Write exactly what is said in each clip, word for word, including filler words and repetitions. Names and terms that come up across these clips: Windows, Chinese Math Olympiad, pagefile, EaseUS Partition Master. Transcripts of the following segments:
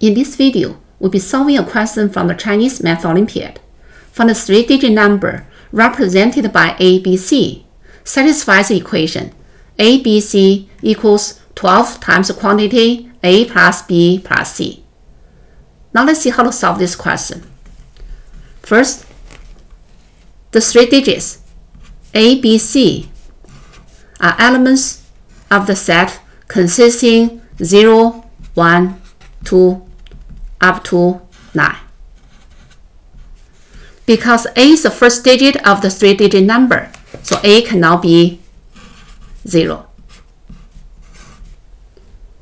In this video, we'll be solving a question from the Chinese Math Olympiad. Find the three-digit number represented by A B C satisfies the equation A B C equals twelve times the quantity A plus B plus C. Now let's see how to solve this question. First, the three digits A B C are elements of the set consisting zero, one, two, up to nine. Because A is the first digit of the three-digit number, so A cannot be zero.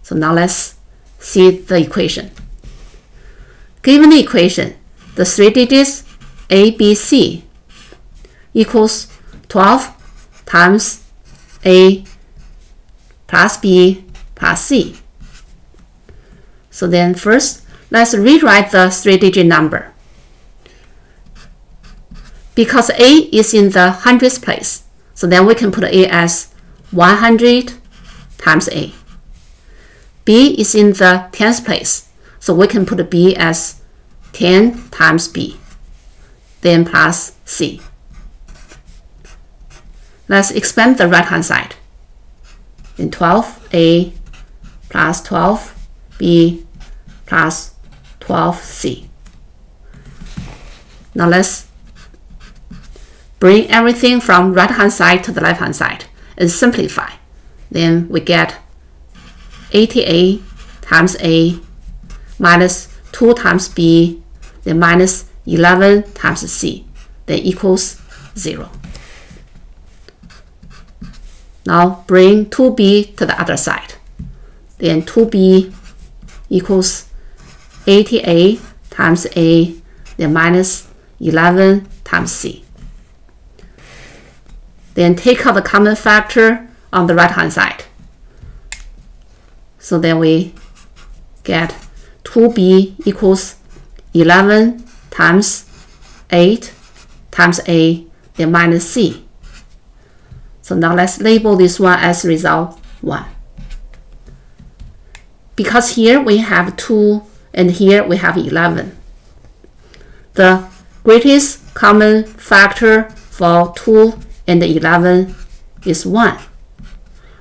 So now let's see the equation. Given the equation, the three digits A B C equals twelve times A plus B plus C. So then first, let's rewrite the three-digit number. Because A is in the hundredths place, so then we can put A as one hundred times A. B is in the tenths place, so we can put B as ten times B, then plus C. Let's expand the right-hand side. Then twelve A plus twelve B plus twelve C. Now let's bring everything from right-hand side to the left-hand side and simplify. Then we get eighty-eight times A minus two times B, then minus eleven times C, then equals zero. Now bring two B to the other side. Then two B equals eighty-eight times A, then minus eleven times C. Then take out the common factor on the right-hand side. So then we get two B equals eleven times eight times A, then minus C. So now let's label this one as result one. Because here we have two and here we have eleven. The greatest common factor for two and eleven is one.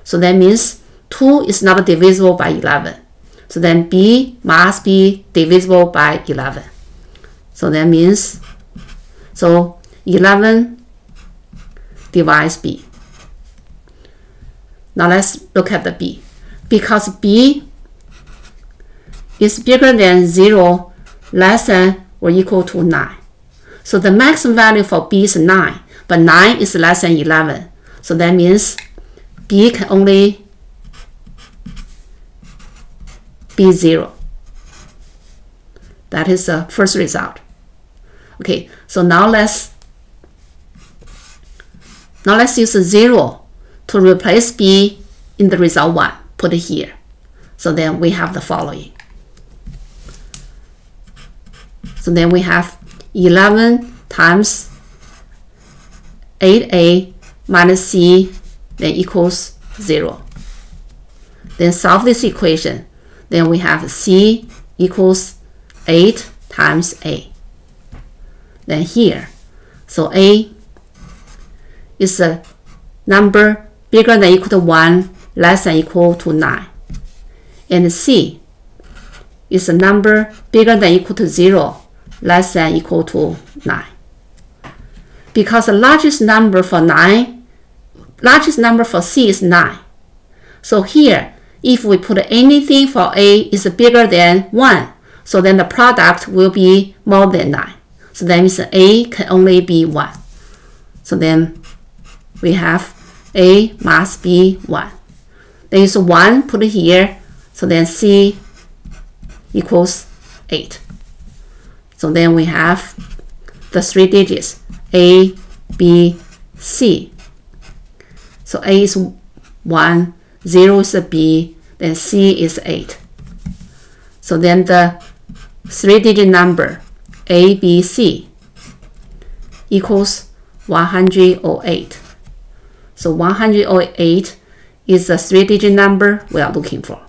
So that means two is not divisible by eleven. So then B must be divisible by eleven. So that means, so eleven divides B. Now let's look at the B. Because B is bigger than zero, less than or equal to nine. So the maximum value for B is nine, but nine is less than eleven. So that means B can only be zero. That is the first result. Okay, so now let's now let's use a zero to replace B in the result one. Put it here. So then we have the following. So then we have eleven times eight A minus C, then equals zero. Then solve this equation. Then we have C equals eight times A. Then here, so A is a number bigger than or equal to one, less than or equal to nine. And C is a number bigger than or equal to zero, less than or equal to nine. Because the largest number for nine, largest number for C is nine. So here, if we put anything for A is bigger than one, so then the product will be more than nine. So that means A can only be one. So then we have A must be one. There is one put here, so then C equals eight. So then we have the three digits A, B, C. So A is one, zero is a B, then C is eight. So then the three-digit number A, B, C equals one hundred eight. So one hundred eight is the three-digit number we are looking for.